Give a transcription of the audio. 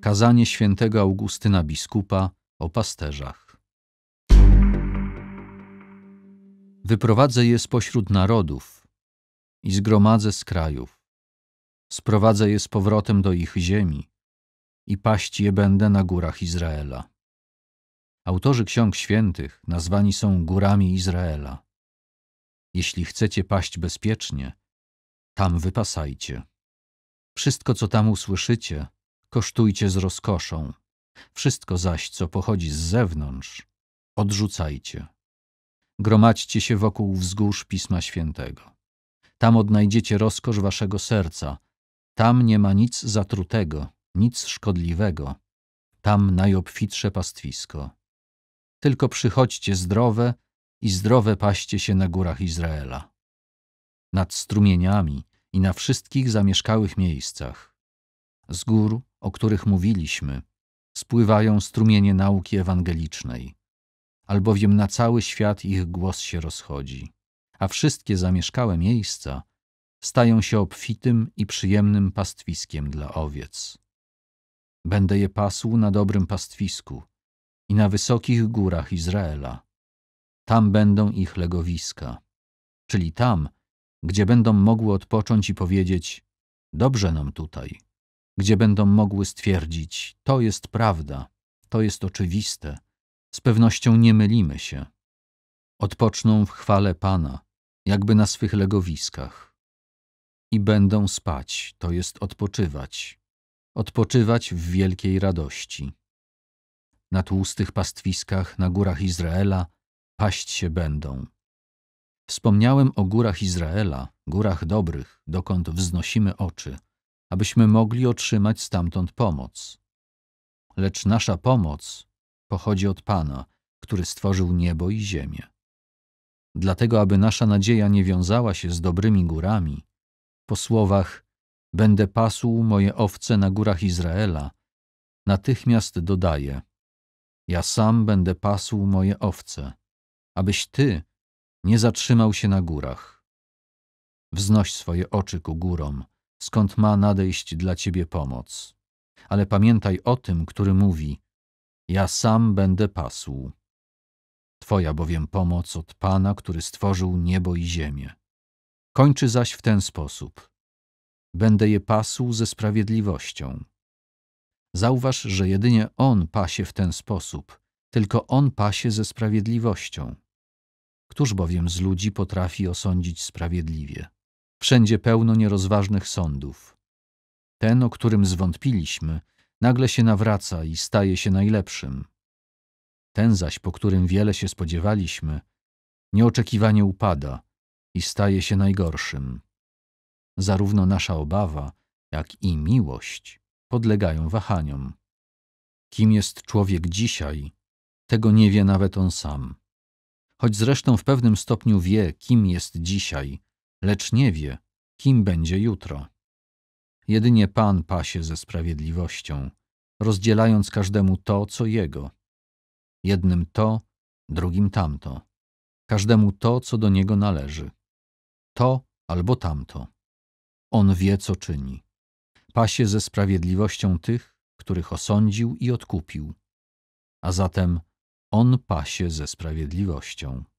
Kazanie świętego Augustyna biskupa o pasterzach. Wyprowadzę je spośród narodów i zgromadzę z krajów. Sprowadzę je z powrotem do ich ziemi i paść je będę na górach Izraela. Autorzy ksiąg świętych nazwani są górami Izraela. Jeśli chcecie paść bezpiecznie, tam wypasajcie. Wszystko, co tam usłyszycie, kosztujcie z rozkoszą. Wszystko zaś, co pochodzi z zewnątrz, odrzucajcie. Gromadźcie się wokół wzgórz Pisma Świętego. Tam odnajdziecie rozkosz waszego serca. Tam nie ma nic zatrutego, nic szkodliwego. Tam najobfitsze pastwisko. Tylko przychodźcie zdrowe i zdrowe paście się na górach Izraela. Nad strumieniami i na wszystkich zamieszkałych miejscach. Z gór, o których mówiliśmy, spływają strumienie nauki ewangelicznej, albowiem na cały świat ich głos się rozchodzi, a wszystkie zamieszkałe miejsca stają się obfitym i przyjemnym pastwiskiem dla owiec. Będę je pasł na dobrym pastwisku i na wysokich górach Izraela. Tam będą ich legowiska, czyli tam, gdzie będą mogły odpocząć i powiedzieć: dobrze nam tutaj. Gdzie będą mogły stwierdzić: to jest prawda, to jest oczywiste, z pewnością nie mylimy się. Odpoczną w chwale Pana, jakby na swych legowiskach. I będą spać, to jest odpoczywać. Odpoczywać w wielkiej radości. Na tłustych pastwiskach na górach Izraela paść się będą. Wspomniałem o górach Izraela, górach dobrych, dokąd wznosimy oczy, abyśmy mogli otrzymać stamtąd pomoc. Lecz nasza pomoc pochodzi od Pana, który stworzył niebo i ziemię. Dlatego, aby nasza nadzieja nie wiązała się z dobrymi górami, po słowach „będę pasł moje owce na górach Izraela”, natychmiast dodaje: ja sam będę pasł moje owce, abyś ty nie zatrzymał się na górach. Wznoś swoje oczy ku górom, skąd ma nadejść dla ciebie pomoc. Ale pamiętaj o tym, który mówi: ja sam będę pasł. Twoja bowiem pomoc od Pana, który stworzył niebo i ziemię. Kończy zaś w ten sposób: będę je pasł ze sprawiedliwością. Zauważ, że jedynie On pasie w ten sposób, tylko On pasie ze sprawiedliwością. Któż bowiem z ludzi potrafi osądzić sprawiedliwie? Wszędzie pełno nierozważnych sądów. Ten, o którym zwątpiliśmy, nagle się nawraca i staje się najlepszym. Ten zaś, po którym wiele się spodziewaliśmy, nieoczekiwanie upada i staje się najgorszym. Zarówno nasza obawa, jak i miłość podlegają wahaniom. Kim jest człowiek dzisiaj, tego nie wie nawet on sam. Choć zresztą w pewnym stopniu wie, kim jest dzisiaj, lecz nie wie, kim będzie jutro. Jedynie Pan pasie ze sprawiedliwością, rozdzielając każdemu to, co jego. Jednym to, drugim tamto. Każdemu to, co do niego należy. To albo tamto. On wie, co czyni. Pasie ze sprawiedliwością tych, których osądził i odkupił. A zatem On pasie ze sprawiedliwością.